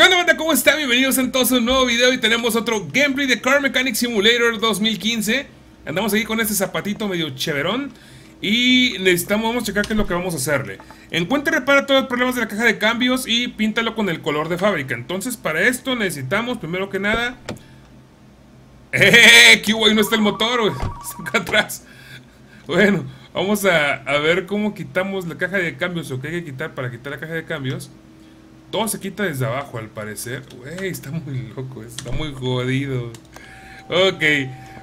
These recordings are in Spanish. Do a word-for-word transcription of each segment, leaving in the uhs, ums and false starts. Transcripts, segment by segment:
¿Qué onda, banda? ¿Cómo están? Bienvenidos a todos a un nuevo video y tenemos otro gameplay de Car Mechanic Simulator dos mil quince. Andamos aquí con este zapatito medio cheverón y necesitamos, vamos a checar qué es lo que vamos a hacerle. Encuentra y repara todos los problemas de la caja de cambios y píntalo con el color de fábrica. Entonces para esto necesitamos, primero que nada... ¡Eh! ¡Qué guay! No está el motor, güey. Está acá atrás. Bueno, vamos a, a ver cómo quitamos la caja de cambios o qué hay que quitar para quitar la caja de cambios. Todo se quita desde abajo al parecer. Wey, está muy loco, está muy jodido. Ok,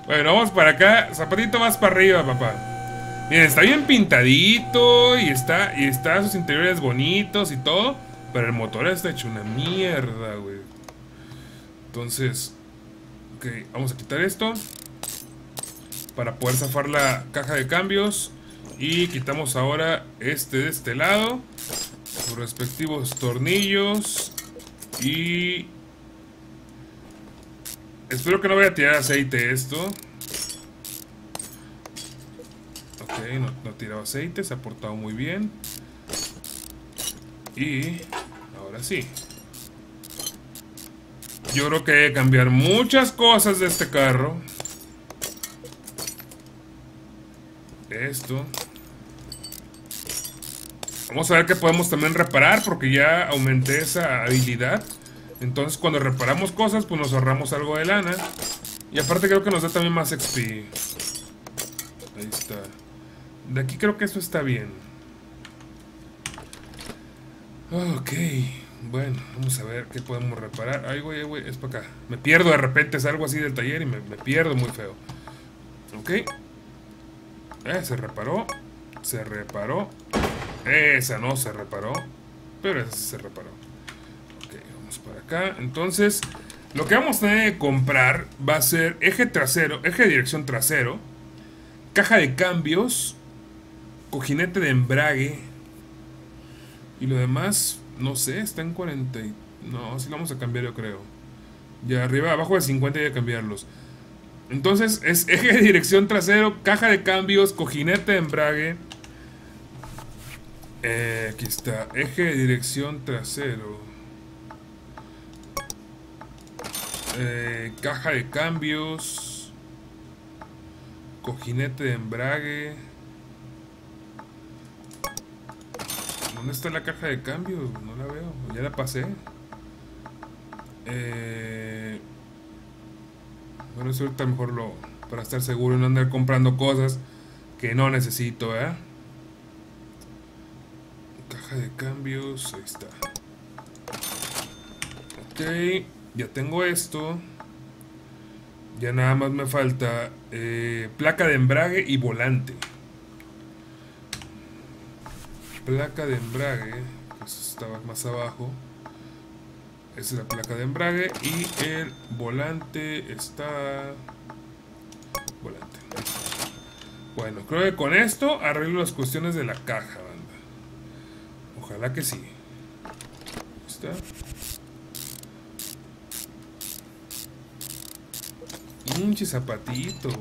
bueno, vamos para acá. Zapatito más para arriba, papá. Miren, está bien pintadito y está, y está sus interiores bonitos y todo, pero el motor está hecho una mierda, güey. Entonces, ok, vamos a quitar esto para poder zafar la caja de cambios. Y quitamos ahora este de este lado, sus respectivos tornillos. Y espero que no vaya a tirar aceite esto. Ok, no, no ha tirado aceite, se ha portado muy bien. Y ahora sí, yo creo que hay que cambiar muchas cosas de este carro. Esto vamos a ver que podemos también reparar, porque ya aumenté esa habilidad. Entonces cuando reparamos cosas, pues nos ahorramos algo de lana. Y aparte creo que nos da también más X P. Ahí está. De aquí creo que esto está bien. Ok, bueno, vamos a ver qué podemos reparar. Ay, güey, güey, es para acá. Me pierdo de repente, salgo así del taller y me, me pierdo muy feo. Ok. Eh, se reparó. Se reparó. Esa no se reparó, pero esa se reparó. Ok, vamos para acá. Entonces, lo que vamos a tener que comprar va a ser eje trasero, eje de dirección trasero, caja de cambios, cojinete de embrague. Y lo demás, no sé, está en cuarenta. Y... No, sí lo vamos a cambiar, yo creo. Ya arriba, abajo de cincuenta hay que cambiarlos. Entonces, es eje de dirección trasero, caja de cambios, cojinete de embrague. Eh, aquí está, eje de dirección trasero, eh, caja de cambios, cojinete de embrague. ¿Dónde está la caja de cambios? No la veo, ya la pasé. Eh, bueno, eso ahorita mejor lo, para estar seguro y no andar comprando cosas que no necesito, ¿eh? De cambios, ahí está. Ok, ya tengo esto. Ya nada más me falta eh, placa de embrague y volante. Placa de embrague, pues estaba más abajo. Esa es la placa de embrague y el volante está... Volante. Bueno, creo que con esto arreglo las cuestiones de la caja. Ojalá que sí. Ahí está. Pinche zapatito. Ahí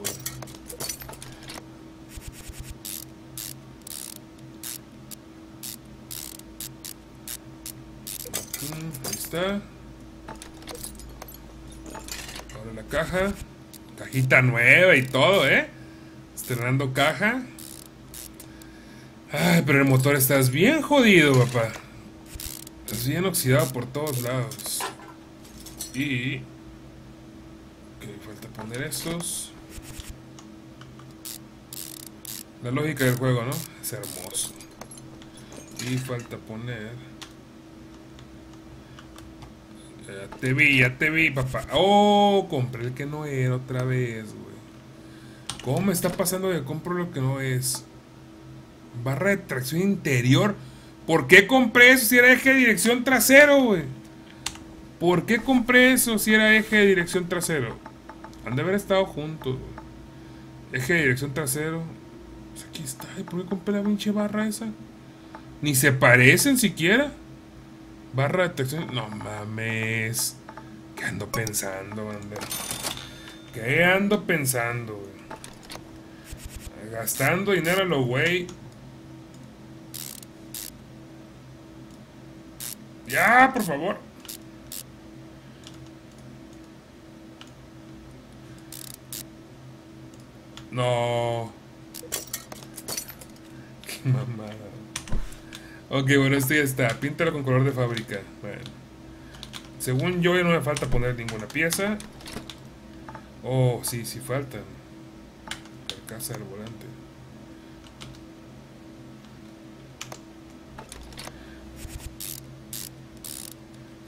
está. Ahora la caja. Cajita nueva y todo, ¿eh? Estrenando caja. Ay, pero el motor estás bien jodido, papá. Estás bien oxidado por todos lados. Y... Ok, falta poner estos. La lógica del juego, ¿no? Es hermoso. Y falta poner... Ya te vi, ya te vi, papá. Oh, compré el que no era otra vez, güey. ¿Cómo me está pasando que compro lo que no es? Barra de tracción interior. ¿Por qué compré eso si era eje de dirección trasero, güey? ¿Por qué compré eso si era eje de dirección trasero? Han de haber estado juntos, güey. Eje de dirección trasero. Pues aquí está. ¿Y por qué compré la pinche barra esa? Ni se parecen siquiera. Barra de tracción. No mames. ¿Qué ando pensando, banda? ¿Qué ando pensando, güey? Gastando dinero a lo güey. Ya, por favor. No. Qué mamada. Ok, bueno, esto ya está. Píntalo con color de fábrica. Bueno. Según yo ya no me falta poner ninguna pieza. Oh, sí, sí faltan. Carcasa del volante.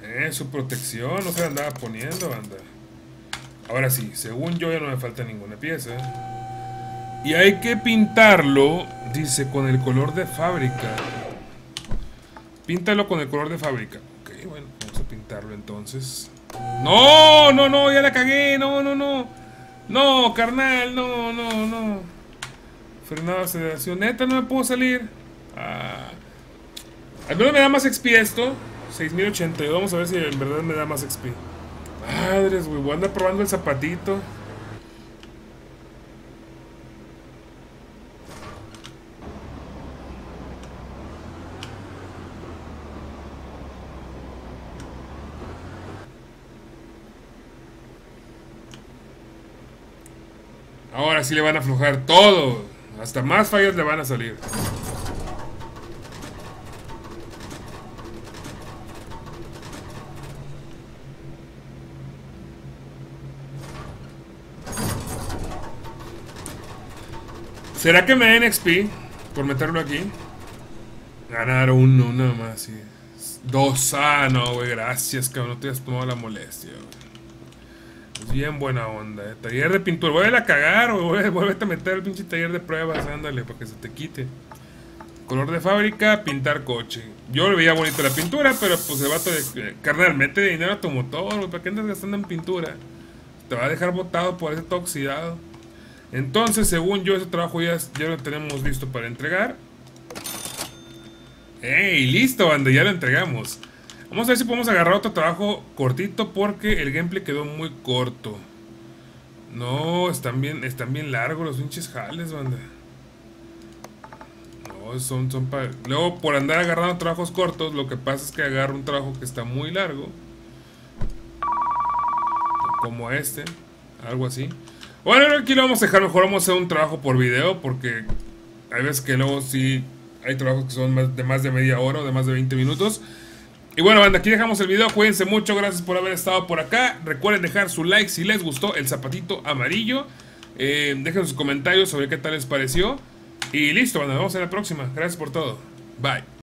Eh, su protección, no se la andaba poniendo, anda. Ahora sí, según yo ya no me falta ninguna pieza. Y hay que pintarlo, dice, con el color de fábrica. Píntalo con el color de fábrica. Ok, bueno, vamos a pintarlo entonces. No, no, no, ya la cagué, no, no, no. No, carnal, no, no, no. Frenado de aceleración, neta, no me puedo salir. Ah. Al menos me da más X P esto. seis mil ochenta y dos, vamos a ver si en verdad me da más X P. Madres, güey, voy a andar probando el zapatito. Ahora sí le van a aflojar todo. Hasta más fallas le van a salir. ¿Será que me den X P por meterlo aquí? Ganar uno, nada más, sí. Dos, ah, no, güey, gracias, cabrón, no te has tomado la molestia, güey. Es bien buena onda, eh. Taller de pintura, vuelve a cagar, güey, vuelve a meter el pinche taller de pruebas, ándale, para que se te quite. Color de fábrica, pintar coche. Yo le veía bonito la pintura, pero pues el vato de... Carnal, mete dinero a tu motor, güey, ¿para qué andas gastando en pintura? Te va a dejar botado por ese todo oxidado. Entonces, según yo, ese trabajo ya, ya lo tenemos listo para entregar. ¡Ey! ¡Listo, banda! Ya lo entregamos. Vamos a ver si podemos agarrar otro trabajo cortito porque el gameplay quedó muy corto. No, están bien, están bien largos los pinches jales, banda. No, son, son para... Luego, por andar agarrando trabajos cortos, lo que pasa es que agarro un trabajo que está muy largo. Como este, algo así. Bueno, aquí lo vamos a dejar, mejor vamos a hacer un trabajo por video porque hay veces que luego sí hay trabajos que son más de, más de media hora o de más de veinte minutos. Y bueno, banda, aquí dejamos el video, cuídense mucho, gracias por haber estado por acá. Recuerden dejar su like si les gustó el zapatito amarillo. Eh, dejen sus comentarios sobre qué tal les pareció. Y listo, banda, nos vemos en la próxima. Gracias por todo. Bye.